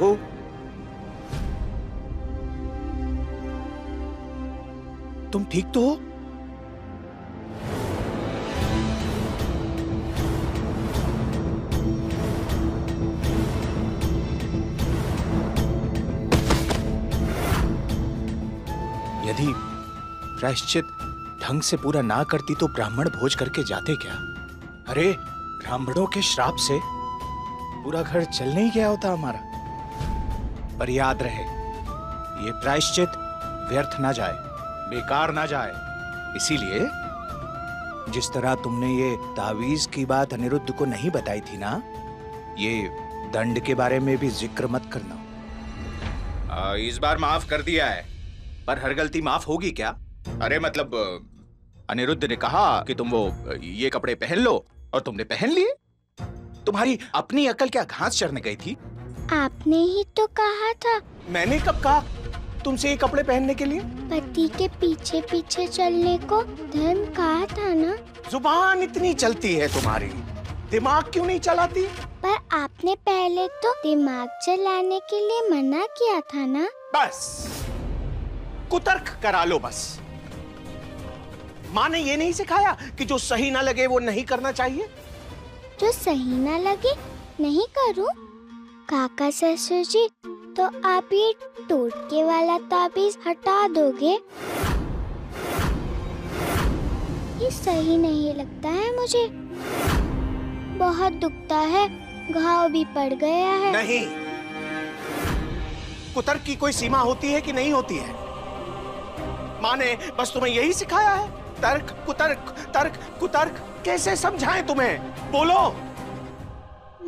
बहू, तुम ठीक तो हो? यदि प्रायश्चित ढंग से पूरा ना करती तो ब्राह्मण भोज करके जाते क्या? अरे ब्राह्मणों के श्राप से पूरा घर चल नहीं गया होता हमारा। पर याद रहे, ये प्रायश्चित व्यर्थ ना जाए, बेकार ना जाए। इसीलिए जिस तरह तुमने ये तावीज की बात अनिरुद्ध को नहीं बताई थी ना, ये दंड के बारे में भी जिक्र मत करना। इस बार माफ कर दिया है, पर हर गलती माफ होगी क्या? अरे मतलब अनिरुद्ध ने कहा कि तुम वो ये कपड़े पहन लो और तुमने पहन लिए। तुम्हारी अपनी अकल क्या घास चरने गई थी? आपने ही तो कहा था। मैंने कब कहा तुमसे ये कपड़े पहनने के लिए? पति के पीछे पीछे चलने को धर्म कहा था ना। जुबान इतनी चलती है तुम्हारी, दिमाग क्यों नहीं चलाती? पर आपने पहले तो दिमाग चलाने के लिए मना किया था ना। बस कुतर्क करा लो बस। माँ ने ये नहीं सिखाया कि जो सही ना लगे वो नहीं करना चाहिए? जो सही ना लगे नहीं करूं। काका ससुर जी, तो आप ये टोटके वाला ताबीज हटा दोगे? ये सही नहीं लगता है मुझे। बहुत दुखता है, घाव भी पड़ गया है। नहीं, कुतर्क की कोई सीमा होती है कि नहीं होती है? माँ ने बस तुम्हें यही सिखाया है, तर्क कुतर्क तर्क कुतर्क। कैसे समझाएं तुम्हें, बोलो।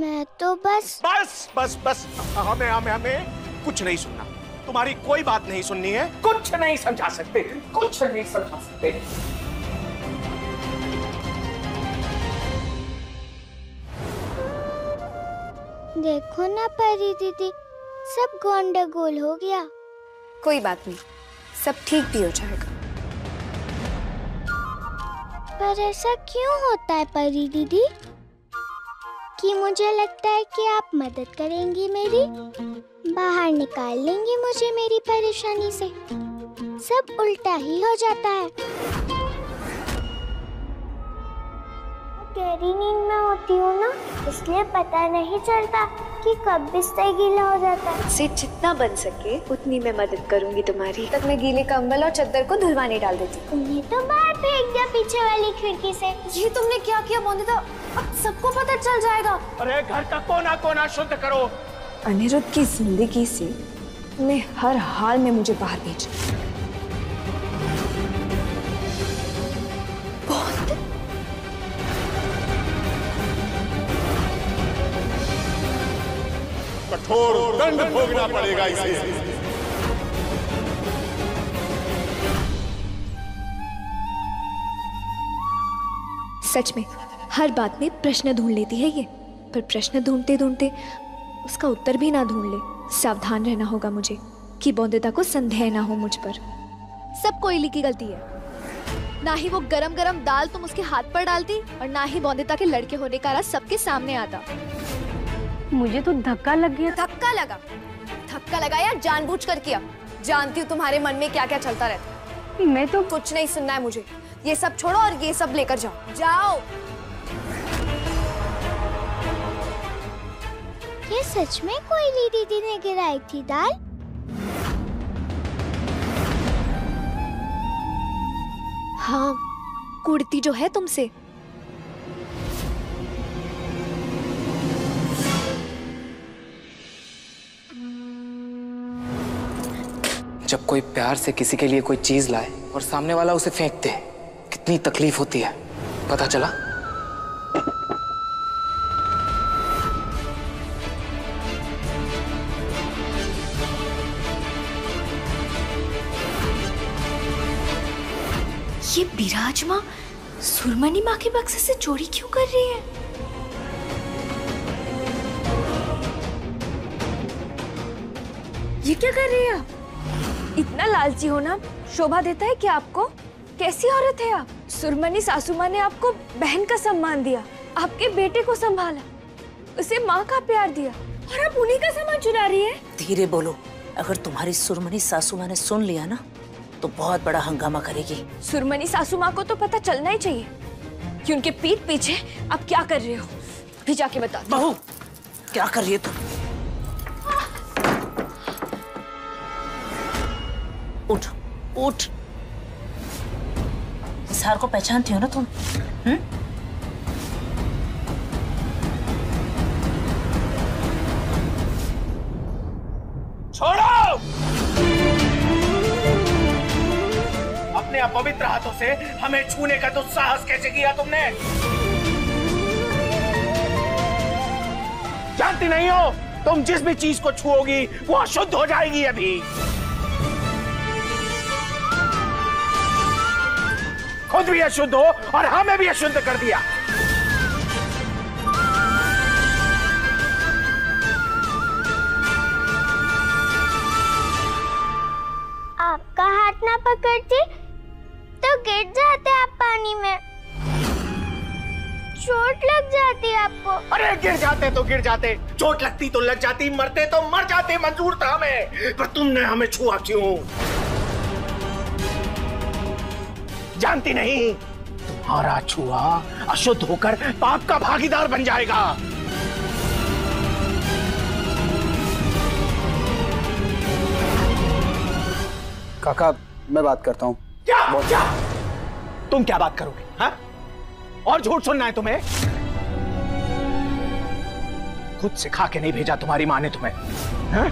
मैं तो बस बस बस बस हमें हमें हमें कुछ नहीं सुनना। तुम्हारी कोई बात नहीं सुननी है। कुछ नहीं समझा सकते, कुछ नहीं समझा सकते। देखो ना परी दीदी, सब गंडगोल हो गया। कोई बात नहीं, सब ठीक भी हो जाएगा। पर ऐसा क्यों होता है परी दीदी कि मुझे लगता है कि आप मदद करेंगी, मेरी बाहर निकाल लेंगी मुझे मेरी परेशानी से। सब उल्टा ही हो जाता है। गहरी नींद में होती हूँ ना, इसलिए पता नहीं चलता कि कब बिस्तर गीला हो जाता है। सिर्फ जितना बन सके उतनी मैं मदद करूंगी तुम्हारी। तब मैं गीले कंबल और चद्दर को धुलवाने डाल देती हूँ। उन्हें तो बाहर फेंक दिया पीछे वाली खिड़की से। ये तुमने क्या किया बोंदिता? अब सबको पता चल जाएगा। अरे घर का कोना कोना शुद्ध करो। अनिरुद्ध की जिंदगी से मैं हर हाल में मुझे बाहर भेज। कठोर दंड भोगना पड़ेगा इसे। सच में हर बात में प्रश्न ढूंढ लेती है ये, पर प्रश्न ढूंढते ढूंढते उसका उत्तर भी ना ढूंढ ले। सावधान रहना होगा मुझे कि बोंदिता को संदेह ना हो मुझ पर। सब कोयली की गलती है। ना ही वो गरम गरम दाल तुम उसके हाथ पर डालती और ना ही बोंदिता के लड़के होने का राज सबके सामने आता। मुझे तो धक्का लग गया। धक्का लगा यार, जानबूझकर किया। जानती हूँ तुम्हारे मन में क्या क्या चलता रहता। मैं तो कुछ नहीं सुनना है मुझे। ये सब छोड़ो और ये सब लेकर जाओ। ये सच में कोयली दीदी ने गिराई थी दाल? हाँ, कुड़ती जो है तुमसे। जब कोई प्यार से किसी के लिए कोई चीज लाए और सामने वाला उसे फेंक दे, कितनी तकलीफ होती है, पता चला? ये बिराज माँ सुरमणि माँ के बक्से से चोरी क्यों कर रही है? ये क्या कर रही है आप? इतना लालची होना शोभा देता है क्या आपको? कैसी औरत है आप? सुरमणि सासू माँ ने आपको बहन का सम्मान दिया, आपके बेटे को संभाला, उसे माँ का प्यार दिया और आप उन्हीं का सामान चुरा रही है? धीरे बोलो, अगर तुम्हारी सुरमनी सासू माँ ने सुन लिया ना तो बहुत बड़ा हंगामा करेगी। सुरमनी सासू माँ को तो पता चलना ही चाहिए कि उनके पीठ पीछे आप क्या कर रहे हो। भी जाके बता बहू क्या कर रही है तुम। उठ उठ, सार को पहचानती हो ना तुम? छोड़ो अपने अपवित्र हाथों से हमें छूने का दुस्साहस कैसे किया तुमने? जानती नहीं हो तुम जिस भी चीज को छुओगी वो अशुद्ध हो जाएगी। अभी खुद भी अशुद्ध हो और हमें भी अशुद्ध कर दिया। आपका हाथ ना पकड़ती तो गिर जाते आप पानी में, चोट लग जाती आपको। अरे गिर जाते तो गिर जाते, चोट लगती तो लग जाती, मरते तो मर जाते, मंजूर था हमें। पर तुमने हमें छुआ क्यों? जानती नहीं तुम्हारा छुआ अशुद्ध होकर पाप का भागीदार बन जाएगा। काका मैं बात करता हूँ। क्या? तुम क्या बात करोगे? हाँ? और झूठ सुनना है तुम्हें? खुद सिखा के नहीं भेजा तुम्हारी माँ ने तुम्हें। हाँ?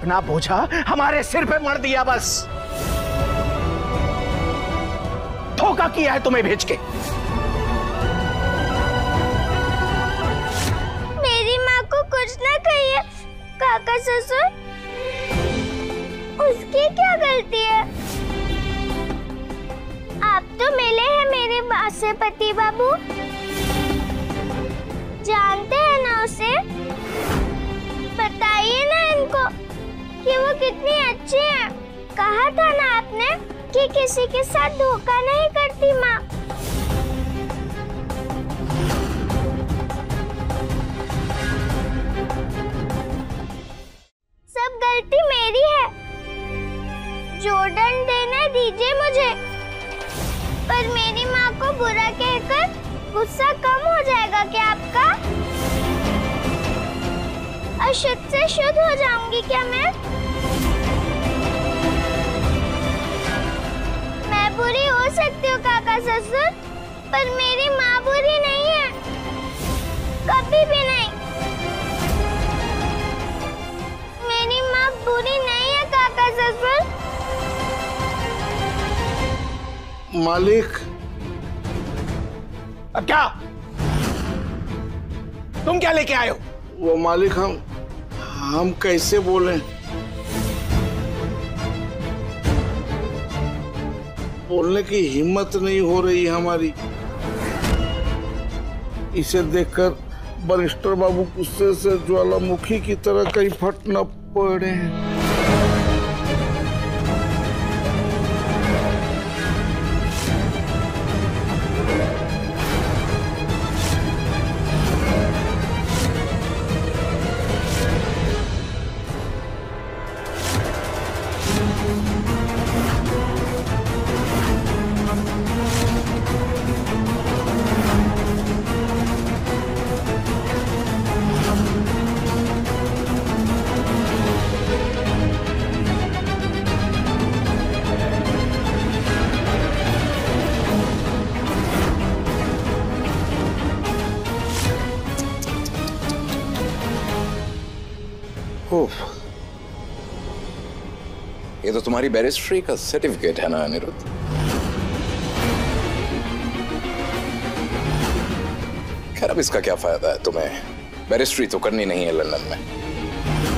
अपना बोझा हमारे सिर पे मर दिया बस। धोखा किया है तुम्हें भेज के। मेरी माँ को कुछ ना कहिए काका ससुर, उसकी क्या गलती है? आप तो मिले हैं मेरे बासपति बाबू, जानते हैं ना उसे? बताइए ना इनको कि वो कितनी अच्छी हैं। कहा था ना आपने कि किसी के साथ धोखा नहीं करती माँ। सब गलती मेरी है, जो दंड देना दीजिए मुझे। पर मेरी माँ को बुरा कहकर गुस्सा कम हो जाएगा क्या आपका? अशुद्ध से शुद्ध हो जाऊंगी क्या मैं? बुरी हो सकती हूँ काका ससुर, पर मेरी माँ बुरी नहीं है, कभी भी नहीं। मेरी माँ बुरी नहीं है काका ससुर। मालिक अब क्या? तुम क्या लेके आए हो? वो मालिक हम कैसे बोलें? बोलने की हिम्मत नहीं हो रही हमारी। इसे देखकर बैरिस्टर बाबू गुस्से से ज्वालामुखी की तरह कहीं फट न पड़े। ये तो तुम्हारी बैरिस्ट्री का सर्टिफिकेट है ना अनिरुद्ध? खैर अब इसका क्या फायदा है तुम्हें? बैरिस्ट्री तो करनी नहीं है लंदन में।